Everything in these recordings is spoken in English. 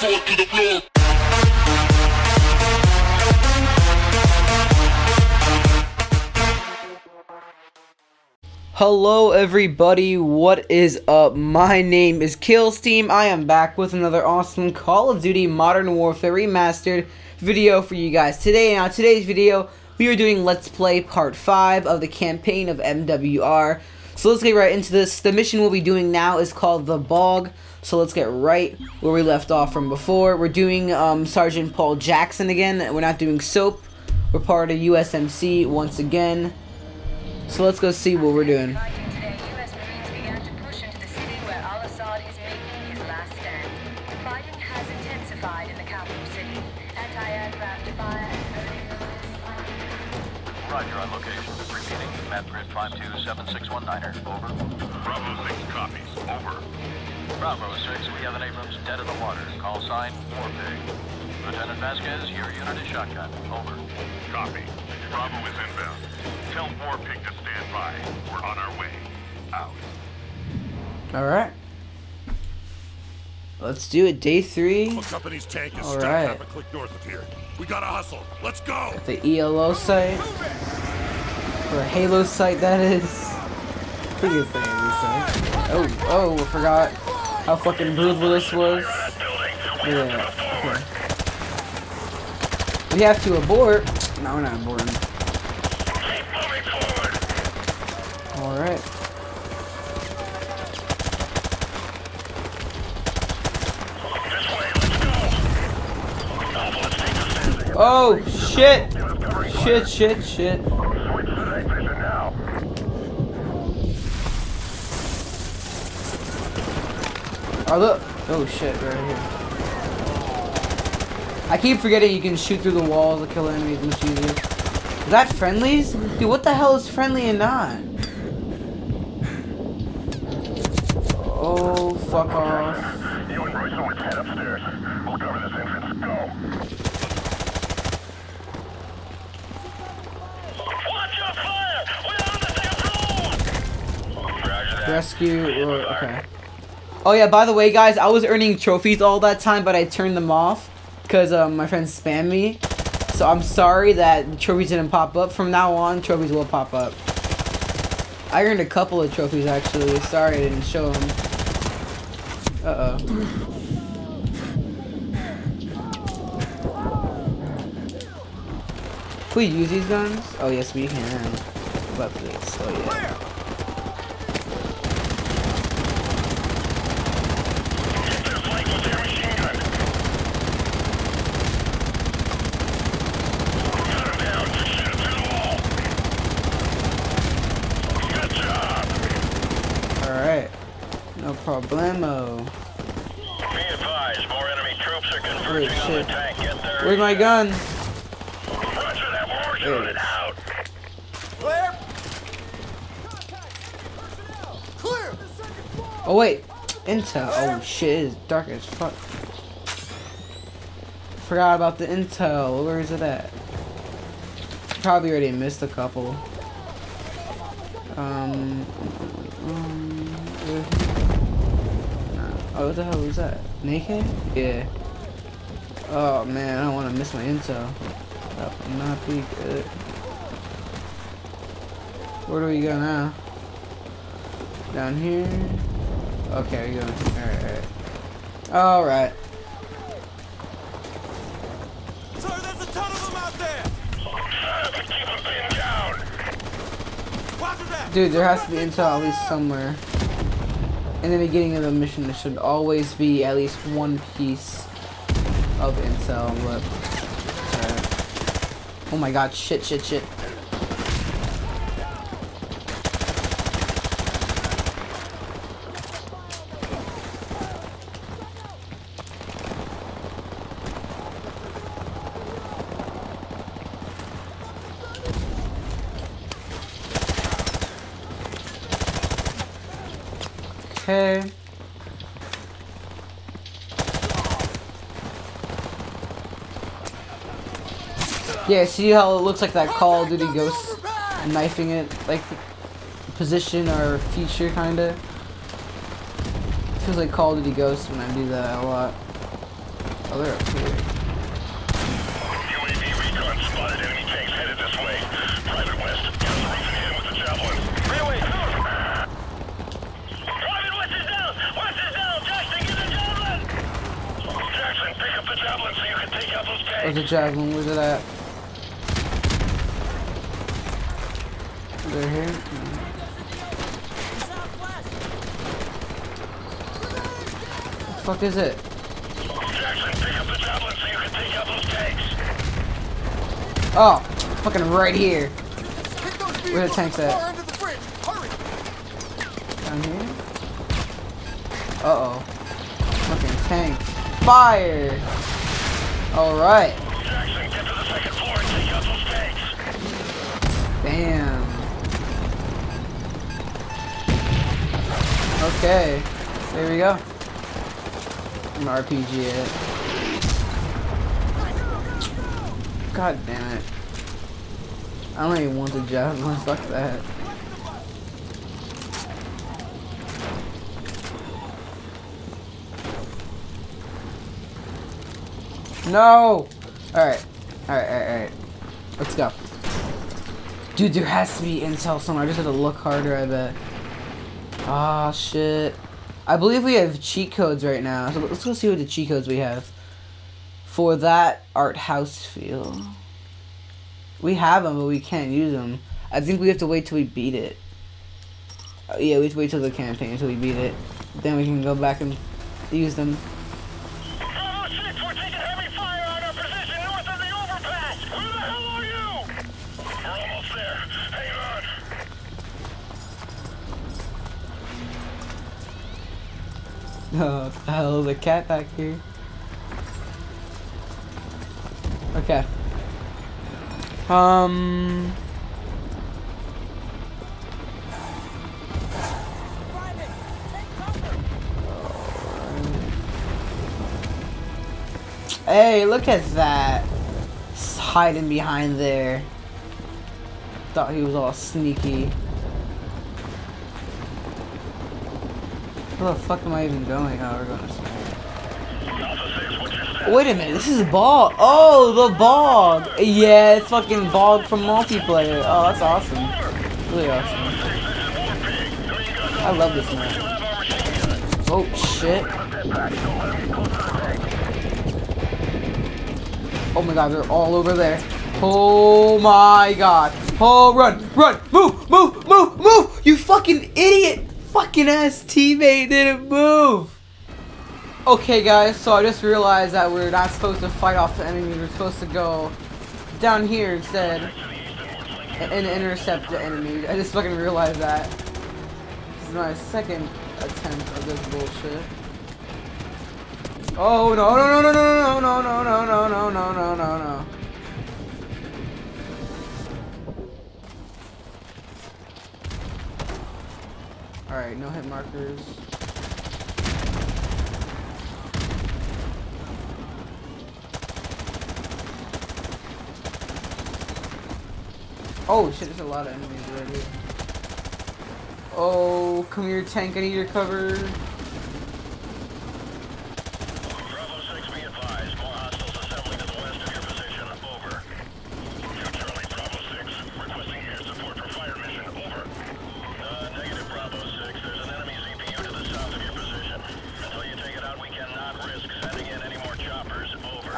fall to the floor. Hello everybody, what is up? My name is Killsteam. I am back with another awesome Call of Duty Modern Warfare Remastered video for you guys today. Now today's video, we are doing Let's Play Part 5 of the campaign of MWR. So let's get right into this. The mission we'll be doing now is called the BOG. So let's get right where we left off from before. We're doing Sergeant Paul Jackson again. We're not doing soap. We're part of USMC once again. So let's go see what we're doing. Today, US Marines began to push into the city where Al-Assad is making his last stand. Fighting has intensified in the capital city. Anti-aircraft fire. Roger on location. Repeating. Map grid 527619er. Over. Bravo 6 copies. Over. Bravo 6, we have an Abrams dead in the water. Call sign, Warpig. Lieutenant Vasquez, your unit is shotgun. Over. Copy. Bravo is inbound. Tell Warpig to stand by. We're on our way. Out. Alright. Let's do it. Day 3. All company's tank is stacked up a click north of here. We gotta hustle. Let's go! Got the ELO site. Or Halo site, that is. Pretty good thing, oh, I forgot how fucking brutal this was. Yeah. Okay. We have to abort. No, we're not aborting. Alright. Oh, shit! Shit, shit, shit. Oh, look. Oh, shit, right here. I keep forgetting you can shoot through the walls to kill enemies much easier. Is that friendlies? Dude, what the hell is friendly and not? Oh, fuck off. You and Royce always head upstairs. We'll cover this entrance. Go. Watch your fire! We're on the damn road! Rescue. Okay. Oh, yeah, by the way, guys, I was earning trophies all that time, but I turned them off. Because my friends spam me, so I'm sorry that the trophies didn't pop up. From now on, trophies will pop up. I earned a couple of trophies actually. Sorry I didn't show them. Can we use these guns? Oh yes, we can. Weapons. Oh yeah. Problemo. Be advised, more enemy troops are converging on the tank. Get there. Where's my gun? Roger that, war unit out. Clear. Clear. Oh wait, intel. Oh shit, it's dark as fuck. Forgot about the intel. Where is it at? Probably already missed a couple. Oh, what the hell was that? Naked? Yeah. Oh man, I don't want to miss my intel. That would not be good. Where do we go now? Down here? Okay, we go. Alright, alright. Sir, there's a ton of them out there! But keep them pinned down! Watch that! Dude, there has to be intel at least somewhere. In the beginning of the mission, there should always be at least one piece of intel. Look. Right. Oh my god, shit, shit, shit. Okay. Yeah, see how it looks like that Call of Duty Ghost knifing it, like position or feature kinda. Feels like Call of Duty Ghost when I do that a lot. Oh, they're up here. UAV recon spotted. Enemy tanks headed this way. Private West, down the roof and in with the javelin. Railway, cover! Private West is down! West is down! Jackson, get the javelin! Jackson, pick up the javelin so you can take out those tanks. Where's the javelin? Where's it at? They're here. What the fuck is it? Jackson, pick up the javelin so you can take out those tanks. Oh, fucking right here. Where the tanks at? Down here? Uh oh. Fucking tanks. Fire! Alright. Jackson, get to the second floor and take out those tanks. Damn. Okay, there we go. I'm gonna RPG it. God damn it. I don't even want the javelin, fuck that. No! Alright, alright. Let's go. Dude, there has to be intel somewhere. I just have to look harder, I bet. Ah, shit. I believe we have cheat codes right now. So let's go see what the cheat codes we have for that art house feel. We have them, but we can't use them. I think we have to wait till we beat it. Oh, yeah, we have to wait till the campaign until we beat it. Then we can go back and use them. Bravo 6, we're taking heavy fire on our position north of the overpass. Where the hell are you? We're almost there. Hang on. Oh, the hell, there's a cat back here. Okay. Private, take cover. Hey, look at that. It's hiding behind there. Thought he was all sneaky. Where the fuck am I even going? Oh, we're going to spawn. Wait a minute, this is BOG. Oh, the BOG. Yeah, it's fucking BOG from multiplayer. Oh, that's awesome. Really awesome. I love this map. Oh, shit. Oh my god, they're all over there. Oh my god. Oh, run. Move. You fucking idiot. Fucking ass teammate didn't move! Okay guys, so I just realized that we're not supposed to fight off the enemy, we're supposed to go down here instead and intercept the enemy. I just fucking realized that. This is my second attempt of this bullshit. Oh no. Alright, no hit markers. Oh shit, there's a lot of enemies already. Oh, come here tank, I need your cover.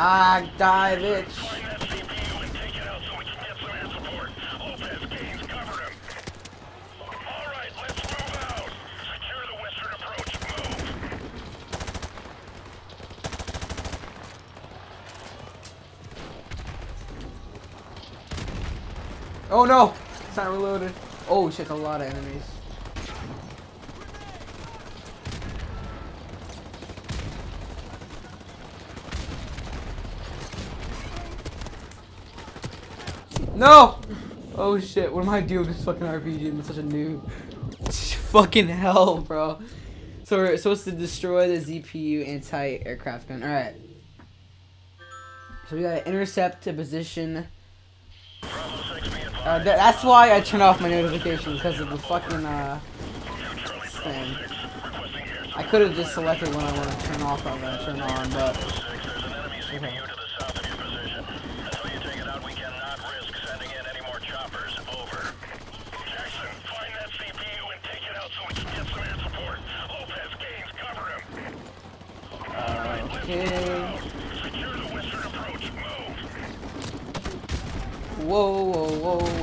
Ah, die, bitch. Find that ZPU and take it out so we can get some air support. Lopez Gaines covered him. Alright, let's move out. Secure the western approach. Move. Oh no! It's not reloaded. Oh shit, a lot of enemies. No! Oh shit, what am I doing with this fucking RPG? I'm such a noob. Fucking hell, bro. So we're supposed to destroy the ZPU anti-aircraft gun. Alright. So we gotta intercept a position. That's why I turn off my notifications, because of the fucking, thing. I could've just selected when I want to turn off, I want to turn on, but ZPU to the south of your position. Until you take it out, we cannot risk sending in any more choppers. Over. Jackson, find that ZPU and take it out so we can get some air support. Lopez, Gaines, cover him. Alright, let's secure the western approach. Move. Whoa, whoa, whoa, whoa,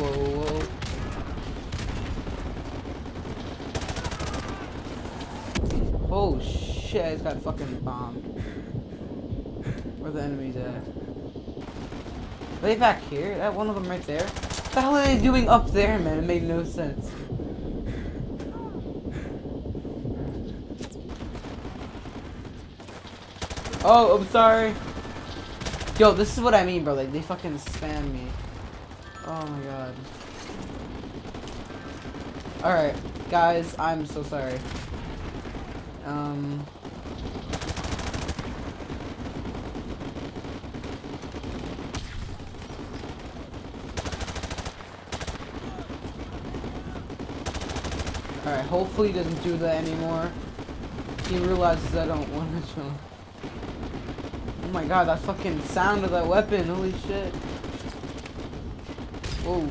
whoa, whoa, whoa. Oh shit, it's got fucking bombed. Where the enemies at? Are they back here? That one of them right there? What the hell are they doing up there, man? It made no sense. Oh, I'm sorry. Yo, this is what I mean, bro. Like, they fucking spam me. Oh my god. Alright, guys, I'm so sorry. Alright, hopefully he doesn't do that anymore. He realizes I don't want to. Oh my god, that fucking sound of that weapon, holy shit. Whoa.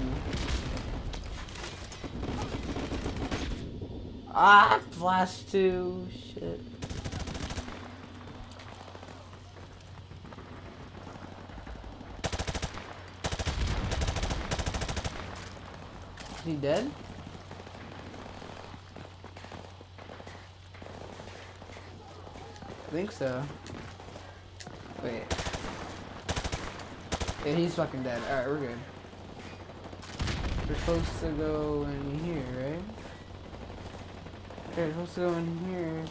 Ah, flash too. Shit. Is he dead? I think so. Wait. Yeah, he's fucking dead. Alright, we're good. We're supposed to go in here, right? Okay, let's go in here.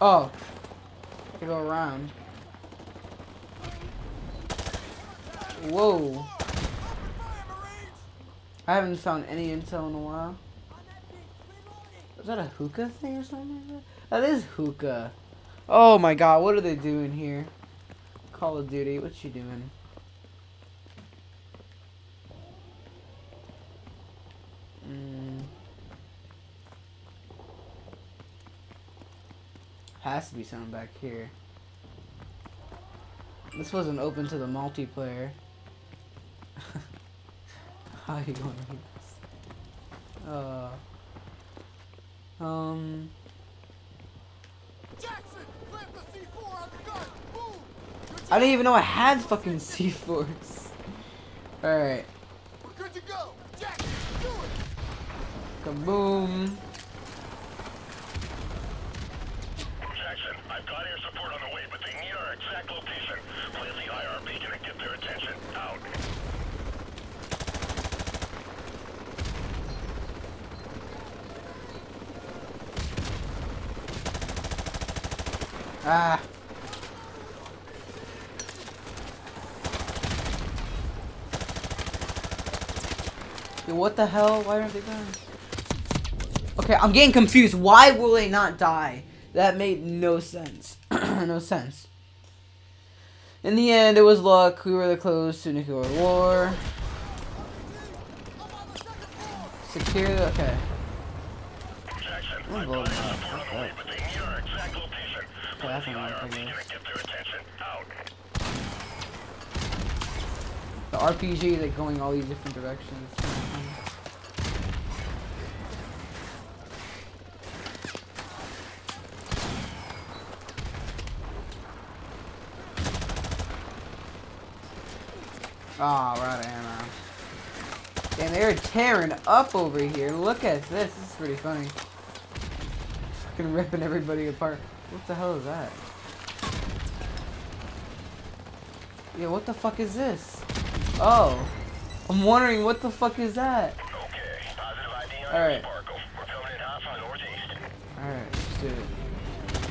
Oh, I can go around. Whoa! I haven't found any intel in a while. Is that a hookah thing or something like that? That is hookah. Oh my god, what are they doing here? Call of Duty, what you doing? Has to be someone back here. This wasn't open to the multiplayer. How are you going to do this? Jackson, plant the C4 on the gun. Move. I didn't even know I had fucking C4s. Alright. We're good to go. Jackson, do it. Kaboom. I've got air support on the way, but they need our exact location. Play the IRP gonna get their attention. Out. Ah. Yo, what the hell? Why aren't they going? Okay, I'm getting confused. Why will they not die? That made no sense. No sense. In the end, it was luck. We were the close to nuclear war. Secure. Okay. Jackson, I'm gonna blow this up. Okay, that's not what it is. The RPG is like going all these different directions. Ah, oh, we're out of ammo. Damn, they're tearing up over here. Look at this. This is pretty funny. Fucking ripping everybody apart. What the hell is that? Yeah, what the fuck is this? Oh. I'm wondering what the fuck is that? Okay, positive ID on Alright. We're coming in hot from the northeast. Alright, let's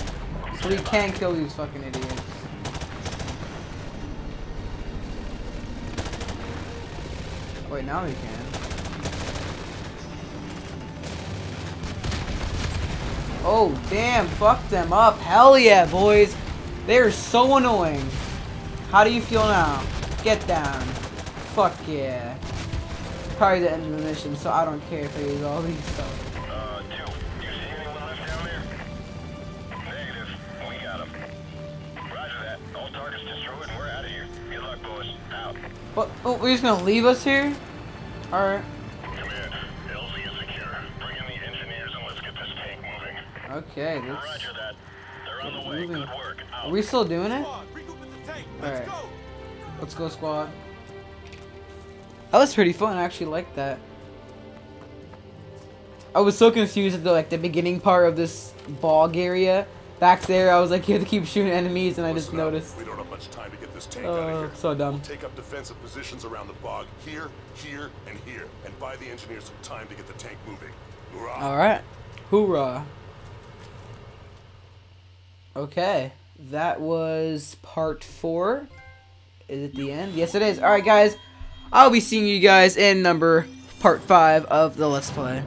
do it. So we can't kill these fucking idiots. Wait, now we can. Oh, damn. Fuck them up. Hell yeah, boys. They're so annoying. How do you feel now? Get down. Fuck yeah. Probably the end of the mission, so I don't care if I use all these stuff. Two. Do you see anyone left down there? Negative. We got them. What? Oh, we're just gonna leave us here? Alright. Command, LZ is secure. Bring in the engineers and let's get this tank moving. Okay, let's... Roger that. They're on the way. Good work. Out. Are we still doing it? Alright. Let's go, squad. That was pretty fun. I actually liked that. I was so confused at the, like, the beginning part of this BOG area. Back there, I was like, you have to keep shooting enemies, and I just noticed. We don't have much time to get this tank out of here. So dumb. We'll take up defensive positions around the BOG here, here, and here, and buy the engineers some time to get the tank moving. Hoorah! All right, hoorah! Okay, that was part 4. Is it the end? Yes, it is. All right, guys, I'll be seeing you guys in part 5 of the Let's Play.